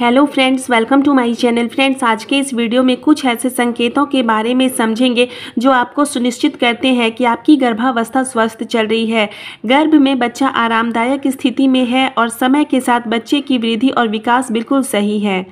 Hello friends, welcome to my channel. Friends, आज के इस वीडियो में कुछ ऐसे संकेतों के बारे में समझेंगे जो आपको सुनिश्चित करते हैं कि आपकी गर्भावस्था स्वस्थ चल रही है, गर्भ में बच्चा आरामदायक स्थिति में है और समय के साथ बच्चे की वृद्धि और विकास बिल्कुल सही है।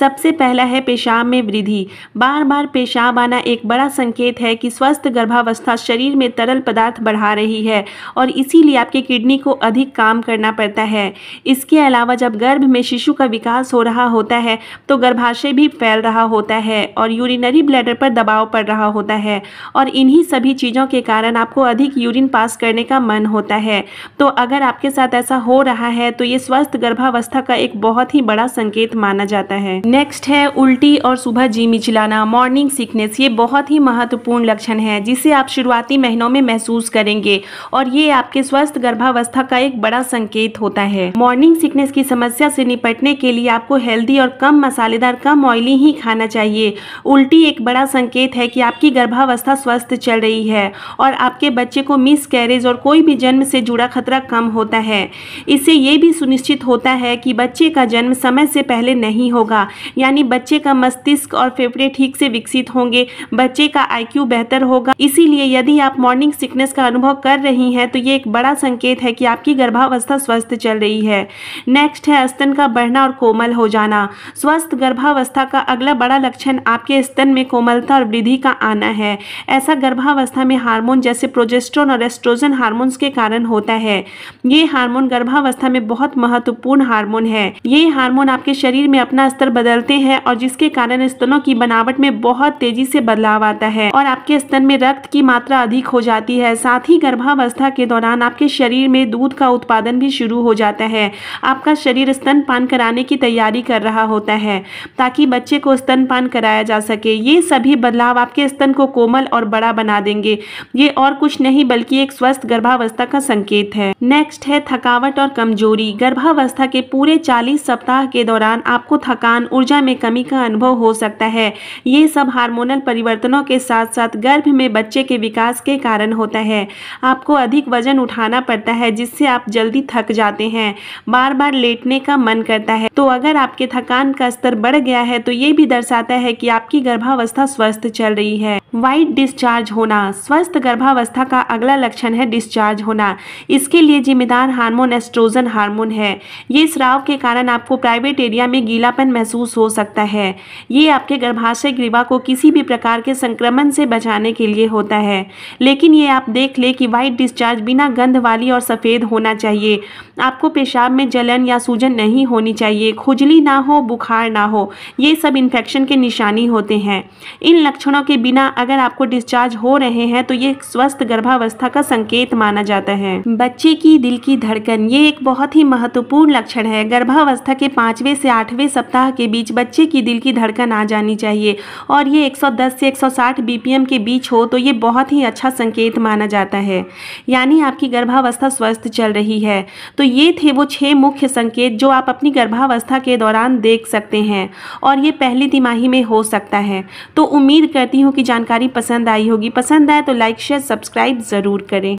सबसे पहला है पेशाब में वृद्धि। बार बार पेशाब आना एक बड़ा संकेत है कि स्वस्थ गर्भावस्था शरीर में तरल पदार्थ बढ़ा रही है और इसीलिए आपके किडनी को अधिक काम करना पड़ता है। इसके अलावा जब गर्भ में शिशु का विकास हो रहा होता है तो गर्भाशय भी फैल रहा होता है और यूरिनरी ब्लैडर पर दबाव पड़ रहा होता है और इन्हीं सभी चीज़ों के कारण आपको अधिक यूरिन पास करने का मन होता है। तो अगर आपके साथ ऐसा हो रहा है तो ये स्वस्थ गर्भावस्था का एक बहुत ही बड़ा संकेत माना जाता है। नेक्स्ट है उल्टी और सुबह जी मिचलाना, मॉर्निंग सिकनेस। ये बहुत ही महत्वपूर्ण लक्षण है जिसे आप शुरुआती महीनों में महसूस करेंगे और ये आपके स्वस्थ गर्भावस्था का एक बड़ा संकेत होता है। मॉर्निंग सिकनेस की समस्या से निपटने के लिए आपको हेल्दी और कम मसालेदार, कम ऑयली ही खाना चाहिए। उल्टी एक बड़ा संकेत है कि आपकी गर्भावस्था स्वस्थ चल रही है और आपके बच्चे को मिसकैरेज और कोई भी जन्म से जुड़ा खतरा कम होता है। इससे ये भी सुनिश्चित होता है कि बच्चे का जन्म समय से पहले नहीं होगा, यानी बच्चे का मस्तिष्क और फेफड़े ठीक से विकसित होंगे, बच्चे का IQ बेहतर होगा। इसीलिए यदि आप मॉर्निंग सिकनेस का अनुभव कर रही हैं तो ये एक बड़ा संकेत है कि आपकी गर्भावस्था स्वस्थ चल रही है। नेक्स्ट है स्तन का बढ़ना और कोमल हो जाना। स्वस्थ गर्भावस्था का अगला बड़ा लक्षण आपके स्तन में कोमलता और वृद्धि का आना है। ऐसा गर्भावस्था में हार्मोन जैसे प्रोजेस्टेरोन और एस्ट्रोजन हार्मोन्स के कारण होता है। ये हार्मोन गर्भावस्था में बहुत महत्वपूर्ण हार्मोन है। ये हार्मोन आपके शरीर में अपना स्तर बदलते हैं और जिसके कारण स्तनों की बनावट में बहुत तेजी से बदलाव आता है और आपके स्तन में रक्त की मात्रा अधिक हो जाती है। साथ ही गर्भावस्था के दौरान आपके शरीर में दूध का उत्पादन भी शुरू हो जाता है। आपका शरीर स्तनपान कराने की तैयारी कर रहा होता है ताकि बच्चे को स्तनपान कराया जा सके। ये सभी बदलाव आपके स्तन को कोमल और बड़ा बना देंगे। ये और कुछ नहीं बल्कि एक स्वस्थ गर्भावस्था का संकेत है। नेक्स्ट है थकावट और कमजोरी। गर्भावस्था के पूरे 40 सप्ताह के दौरान आपको थकान, ऊर्जा में कमी का अनुभव हो सकता है। ये सब हार्मोनल परिवर्तनों के साथ साथ गर्भ में बच्चे के विकास के कारण होता है। आपको अधिक वजन उठाना पड़ता है जिससे आप जल्दी थक जाते हैं, बार बार लेटने का मन करता है। तो अगर आपके थकान का स्तर बढ़ गया है तो ये भी दर्शाता है कि आपकी गर्भावस्था स्वस्थ चल रही है। वाइट डिस्चार्ज होना। स्वस्थ गर्भावस्था का अगला लक्षण है डिस्चार्ज होना। इसके लिए जिम्मेदार हार्मोन एस्ट्रोजन हार्मोन है। ये स्राव के कारण आपको प्राइवेट एरिया में गीलापन महसूस हो सकता है। ये आपके गर्भाशय ग्रीवा को किसी भी प्रकार के संक्रमण से बचाने के लिए होता है। लेकिन ये आप देख ले कि वाइट डिस्चार्ज बिना गंध वाली और सफ़ेद होना चाहिए। आपको पेशाब में जलन या सूजन नहीं होनी चाहिए, खुजली ना हो, बुखार ना हो। ये सब इन्फेक्शन के निशानी होते हैं। इन लक्षणों के बिना अगर आपको डिस्चार्ज हो रहे हैं तो ये स्वस्थ गर्भावस्था का संकेत माना जाता है। बच्चे की दिल की धड़कन। ये एक बहुत ही महत्वपूर्ण लक्षण है। गर्भावस्था के 5वें से 8वें सप्ताह के बीच बच्चे की दिल की धड़कन आ जानी चाहिए और ये 110 से 160 BPM के बीच हो तो ये बहुत ही अच्छा संकेत माना जाता है, यानी आपकी गर्भावस्था स्वस्थ चल रही है। तो ये थे वो 6 मुख्य संकेत जो आप अपनी गर्भावस्था के दौरान देख सकते हैं और ये पहली तिमाही में हो सकता है। तो उम्मीद करती हूँ कि जानकारी पसंद आई होगी। पसंद आए तो लाइक, शेयर, सब्सक्राइब ज़रूर करें।